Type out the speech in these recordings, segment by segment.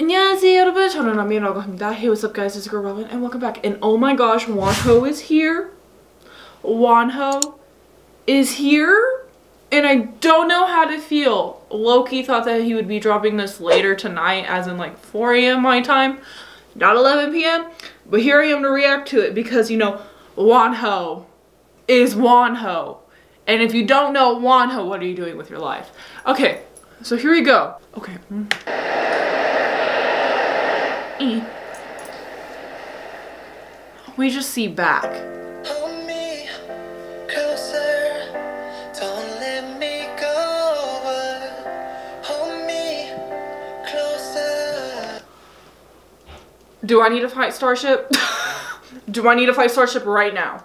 안녕하세요 여러분, 저는 라미라고 합니다. Hey, what's up guys, it's girl Robin and welcome back. And oh my gosh, Wonho is here. Wonho is here and I don't know how to feel. Loki thought that he would be dropping this later tonight, as in like 4 AM my time, not 11 PM, but here I am to react to it because, you know, Wonho is Wonho. And if you don't know Wonho, what are you doing with your life? Okay, so here we go. Okay. We just see back. Hold me closer, don't let me go over. Hold me closer. Do I need to fight Starship? Do I need to fight Starship right now?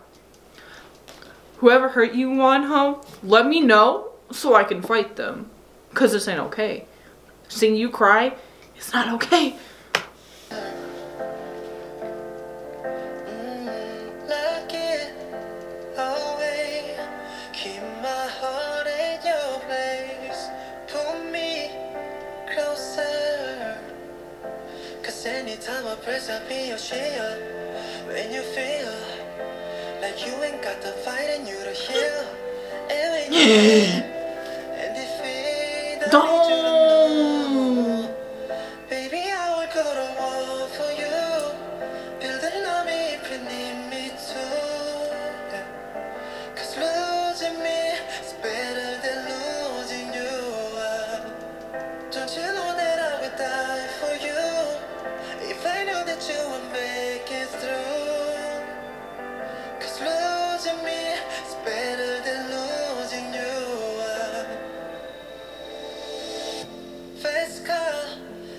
Whoever hurt you, Wonho, let me know so I can fight them. Cause this ain't okay. Seeing you cry, it's not okay. When you feel like you ain't got the fight and you to heal, and if baby, I will go to war for you. Build an army if you need me too. Cause losing me is better than losing you. Don't you know that I would die for you? If I know that you would make it through, cause losing me is better than losing you. First car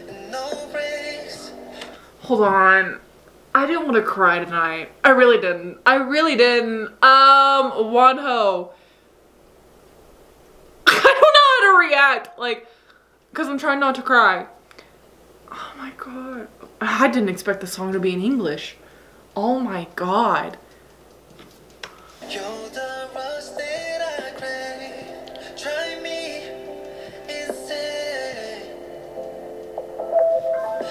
and no brakes. Hold on. I didn't want to cry tonight. I really didn't. I really didn't. Wonho. I don't know how to react. Like, cause I'm trying not to cry. Oh my god. I didn't expect the song to be in English. Oh my god. You're the rust that I crave. Try me instead.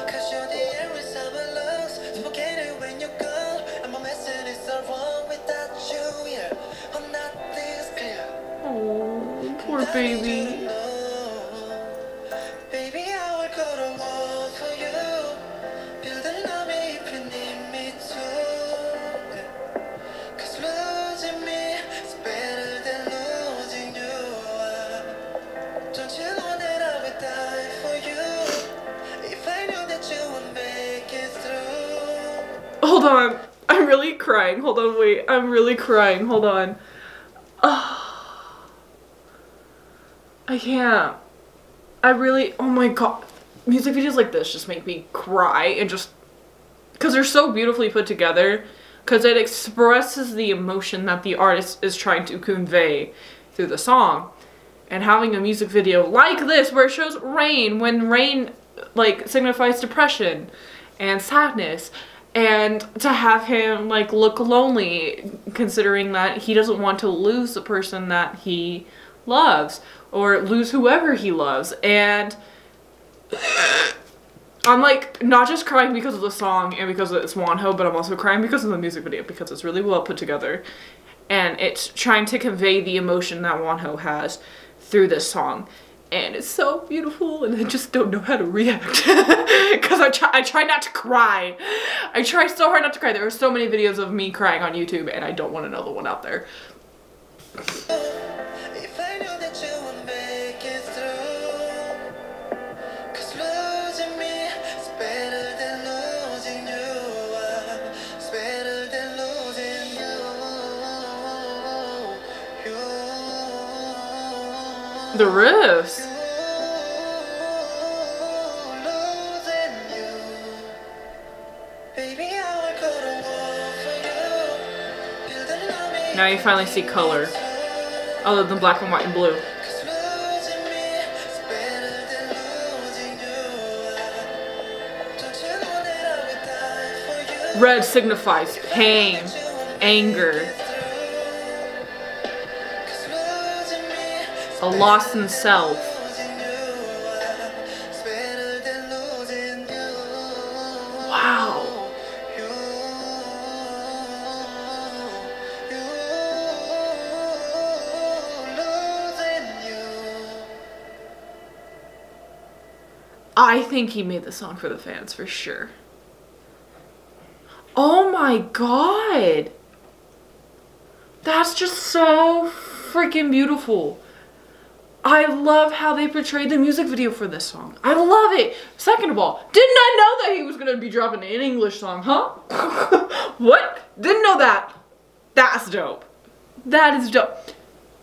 Cause you're the air with summer loves. Forget it when you're gone. I'm a mess and it's all wrong without you. Yeah, I'm not this clear. Oh, poor baby. Hold on, I'm really crying. Hold on, wait, I'm really crying. Hold on. I can't. I really, oh my god. Music videos like this just make me cry and just, because they're so beautifully put together, because it expresses the emotion that the artist is trying to convey through the song. And having a music video like this where it shows rain, when rain like signifies depression and sadness, and to have him like look lonely considering that he doesn't want to lose the person that he loves or lose whoever he loves. And I'm like not just crying because of the song and because it's Wonho, but I'm also crying because of the music video, because it's really well put together and it's trying to convey the emotion that Wonho has through this song. And it's so beautiful and I just don't know how to react because I try not to cry. I try so hard not to cry. There are so many videos of me crying on YouTube and I don't want another one out there. The riffs. Now you finally see color, other than black and white and blue. Red signifies pain, anger. A loss in self. I think he made the song for the fans for sure. Oh my god. That's just so freaking beautiful. I love how they portrayed the music video for this song. I love it. Second of all, didn't I know that he was going to be dropping an English song, huh? What? Didn't know that. That's dope. That is dope.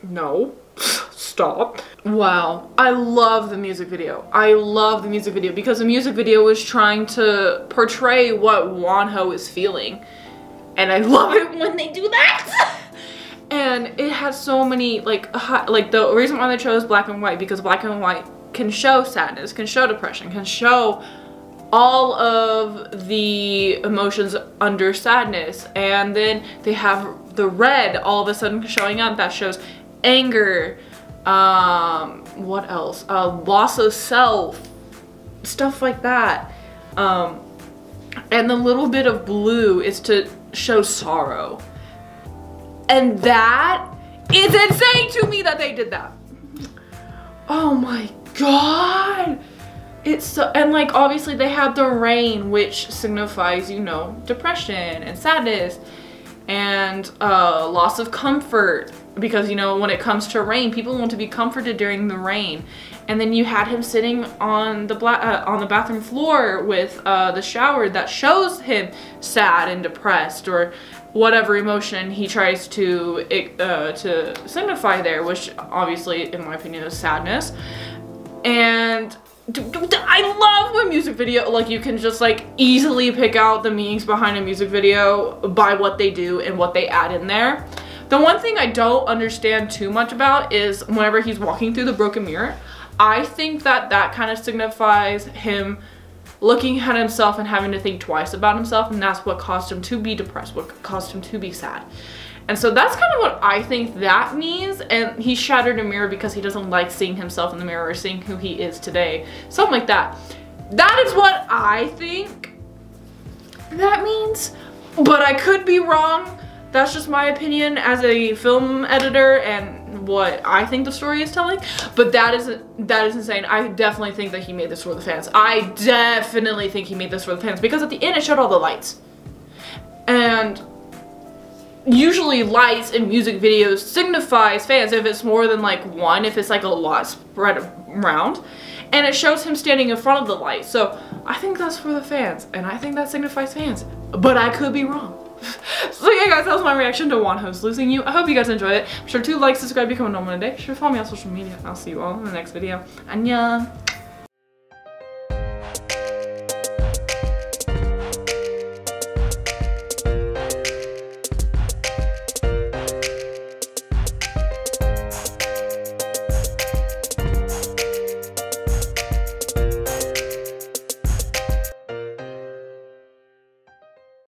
No. Stop. Wow. I love the music video. I love the music video because the music video was trying to portray what Wonho is feeling. And I love it when they do that. And it has so many, like the reason why they chose black and white, because black and white can show sadness, can show depression, can show all of the emotions under sadness. And then they have the red all of a sudden showing up that shows anger, what else? Loss of self, stuff like that. And the little bit of blue is to show sorrow. And that is insane to me that they did that. Oh my god. It's so, and like obviously they had the rain, which signifies, you know, depression and sadness and loss of comfort, because you know when it comes to rain, people want to be comforted during the rain. And then you had him sitting on the bathroom floor with the shower that shows him sad and depressed or whatever emotion he tries to signify there, which obviously in my opinion is sadness. And I love when music video, like you can just like easily pick out the meanings behind a music video by what they do and what they add in there. The one thing I don't understand too much about is whenever he's walking through the broken mirror, I think that that kind of signifies him looking at himself and having to think twice about himself, and that's what caused him to be depressed, what caused him to be sad. And so that's kind of what I think that means, and he shattered a mirror because he doesn't like seeing himself in the mirror or seeing who he is today, something like that. That is what I think that means, but I could be wrong. That's just my opinion as a film editor and what I think the story is telling. But that is insane. I definitely think that he made this for the fans. I definitely think he made this for the fans because at the end it showed all the lights. And usually lights in music videos signifies fans if it's more than like one, if it's like a lot spread around. And it shows him standing in front of the light. So I think that's for the fans and I think that signifies fans. But I could be wrong. So yeah guys, that was my reaction to Wonho's Losing You. I hope you guys enjoyed it. Be sure to like, subscribe, become a normal today. Be sure to follow me on social media. I'll see you all in the next video. Annyeong!